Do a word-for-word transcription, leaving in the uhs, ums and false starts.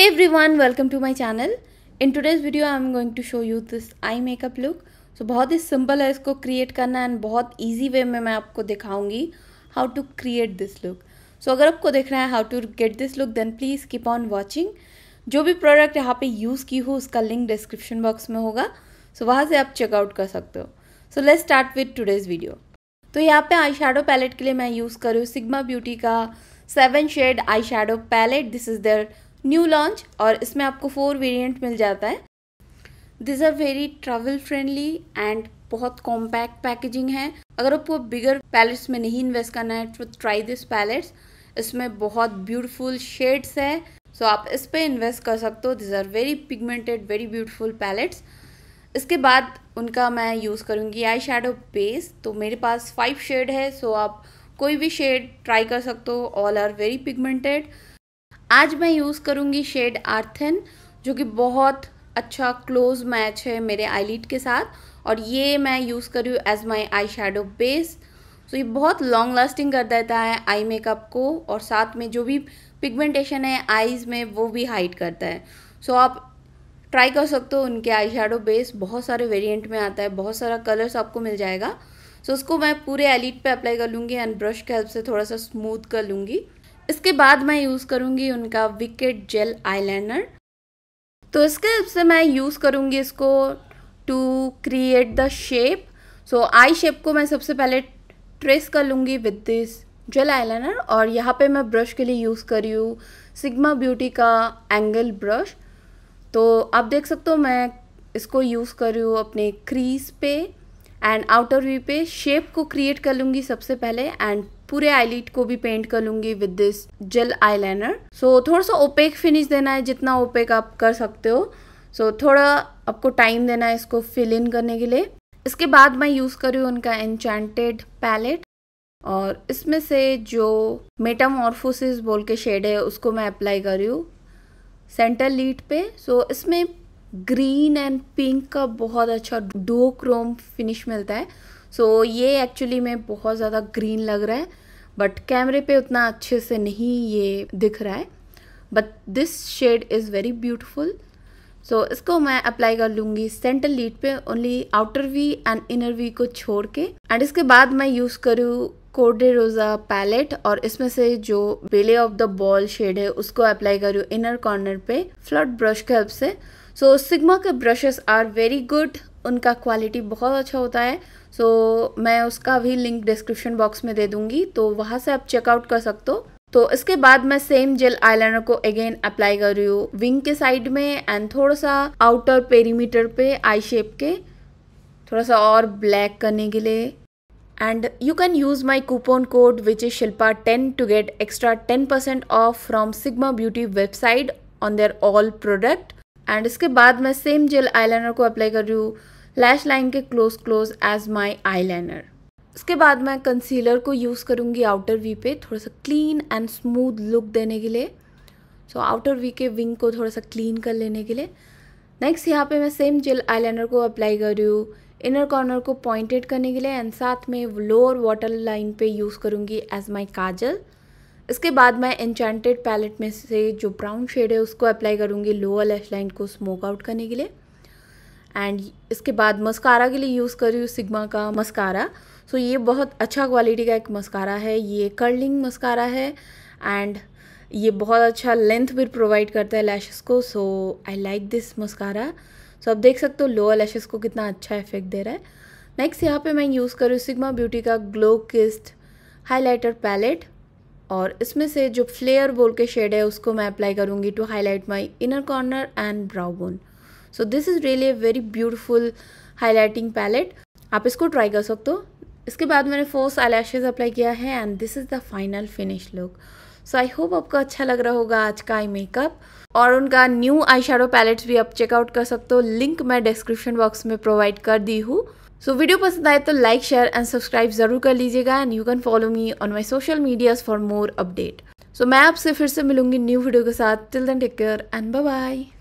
Hey everyone, welcome to my channel. In today's video I am going to show you this eye makeup look. So बहुत ही simple है इसको create करना and बहुत easy way में मैं आपको दिखाऊंगी how to create this look. So अगर आपको देखना है how to get this look then please keep on watching. जो भी product यहाँ पे use की हो उसका link description box में होगा, so वहाँ से आप check out कर सकते हो. So let's start with today's video. तो यहाँ पे आई शेडो पैलेट के लिए मैं यूज़ कर रही हूँ सिग्मा ब्यूटी का seven shade eye shadow palette. This is there new launch और इसमें आपको फोर वेरिएंट मिल जाता है. This are very travel friendly and बहुत कॉम्पैक्ट पैकेजिंग है. अगर आपको बिगर पैलेट्स में नहीं इन्वेस्ट करना है तो ट्राई दिस पैलेट्स. इसमें बहुत ब्यूटीफुल शेड्स है, सो so आप इस पर इन्वेस्ट कर सकते हो. This are very pigmented very beautiful palettes. इसके बाद उनका मैं यूज़ करूँगी आई शेडो बेस. तो मेरे पास फाइव शेड है, सो आप कोई भी शेड ट्राई कर सकते हो. All are very pigmented. आज मैं यूज़ करूँगी शेड आर्थन, जो कि बहुत अच्छा क्लोज मैच है मेरे आईलिड के साथ, और ये मैं यूज़ कर रही हूँ as my eye shadow base. So ये बहुत लॉन्ग लास्टिंग कर देता है आई मेकअप को, और साथ में जो भी पिगमेंटेशन है आईज़ में वो भी हाइड करता है. सो so आप ट्राई कर सकते हो उनके आई शेडो बेस. बहुत सारे वेरिएंट में आता है, बहुत सारा कलर्स आपको मिल जाएगा. सो so, उसको मैं पूरे आईलिड पे अप्लाई कर लूँगी एंड ब्रश के हेल्प से थोड़ा सा स्मूथ कर लूँगी. इसके बाद मैं यूज़ करूँगी उनका विकेट जेल आईलाइनर. तो इसके हेल्प से मैं यूज़ करूँगी इसको to create the shape. So eye shape को मैं सबसे पहले ट्रेस कर लूँगी विद दिस जेल आईलाइनर. और यहाँ पर मैं ब्रश के लिए यूज़ कर रही हूँ सिग्मा ब्यूटी का एंगल ब्रश. तो आप देख सकते हो मैं इसको यूज़ कर रही हूँ अपने क्रीज पे एंड आउटर वी पे. शेप को क्रिएट कर लूँगी सबसे पहले एंड पूरे आईलिड को भी पेंट कर लूँगी with this gel eyeliner. So थोड़ा सा ओपेक फिनिश देना है, जितना ओपेक आप कर सकते हो. सो so, थोड़ा आपको टाइम देना है इसको फिल इन करने के लिए. इसके बाद मैं यूज़ कर रही हूँ उनका एन्चेंटेड पैलेट, और इसमें से जो मेटामॉर्फोसिस बोल के शेड है उसको मैं अप्लाई कर रही हूँ सेंटर लीड पे. सो so, इसमें ग्रीन एंड पिंक का बहुत अच्छा डुओक्रोम फिनिश मिलता है. सो so, ये एक्चुअली में बहुत ज़्यादा ग्रीन लग रहा है, बट कैमरे पे उतना अच्छे से नहीं ये दिख रहा है. But this shade is very beautiful. So इसको मैं अप्लाई कर लूँगी सेंटर लीड पे, only outer V and inner V को छोड़ के. एंड इसके बाद मैं यूज़ करूँ कोडे रोज़ा पैलेट, और इसमें से जो बेले ऑफ द बॉल शेड है उसको अप्लाई करूँ इनर कॉर्नर पे फ्लड ब्रश के हेल्प से. सो सिग्मा के ब्रशेस आर वेरी गुड, उनका क्वालिटी बहुत अच्छा होता है. सो so, मैं उसका भी लिंक डिस्क्रिप्शन बॉक्स में दे दूँगी, तो वहाँ से आप चेकआउट कर सकते हो. तो इसके बाद मैं सेम जेल आईलाइनर को अगेन अप्लाई कर रही हूँ विंग के साइड में एंड थोड़ा सा आउटर पेरीमीटर पे आई शेप के, थोड़ा सा और ब्लैक करने के लिए. And you can use my coupon code which is SHILPA ten to get extra ten percent off from Sigma Beauty website on their all product. And इसके बाद मैं same gel eyeliner को apply कर रही हूँ lash line के close close as my eyeliner. इसके बाद मैं concealer को use करूँगी outer V पे थोड़ा सा clean and smooth look देने के लिए. So outer V के wing को थोड़ा सा clean कर लेने के लिए. Next यहाँ पे मैं same gel eyeliner को apply कर रही हूँ इनर कॉर्नर को पॉइंटेड करने के लिए, एंड साथ में लोअर वाटर लाइन पे यूज़ करूँगी एज माई काजल. इसके बाद मैं एन्चेंटेड पैलेट में से जो ब्राउन शेड है उसको अप्लाई करूँगी लोअर लैश लाइन को स्मोक आउट करने के लिए. एंड इसके बाद मस्कारा के लिए यूज़ कर रही हूँ सिग्मा का मस्कारा. सो so, ये बहुत अच्छा क्वालिटी का एक मस्कारा है, ये कर्लिंग मस्कारा है एंड ये बहुत अच्छा लेंथ भी प्रोवाइड करता है लैशेस को. So I like this mascara. So so, आप देख सकते हो लोअर लैशेस को कितना अच्छा इफेक्ट दे रहा है. नेक्स्ट यहाँ पे मैं यूज़ कर रही हूँ सिग्मा ब्यूटी का ग्लो किस्ट हाइलाइटर पैलेट, और इसमें से जो फ्लेयर बोल के शेड है उसको मैं अप्लाई करूँगी to highlight my inner corner and brow bone. So this is really a very beautiful highlighting palette, आप इसको ट्राई कर सकते हो. इसके बाद मैंने फोर्स आई लैशेज अप्लाई किया है and this is the final finish look. So I hope आपको अच्छा लग रहा होगा आज का आई मेकअप, और उनका न्यू आई शेडो पैलेट्स भी आप चेकआउट कर सकते हो. लिंक मैं डिस्क्रिप्शन बॉक्स में प्रोवाइड कर दी हूँ. सो so, वीडियो पसंद आए तो लाइक शेयर एंड सब्सक्राइब ज़रूर कर लीजिएगा. And you can follow me on my social medias for more update. So मैं आपसे फिर से मिलूंगी न्यू वीडियो के साथ. Till then take care and bye bye.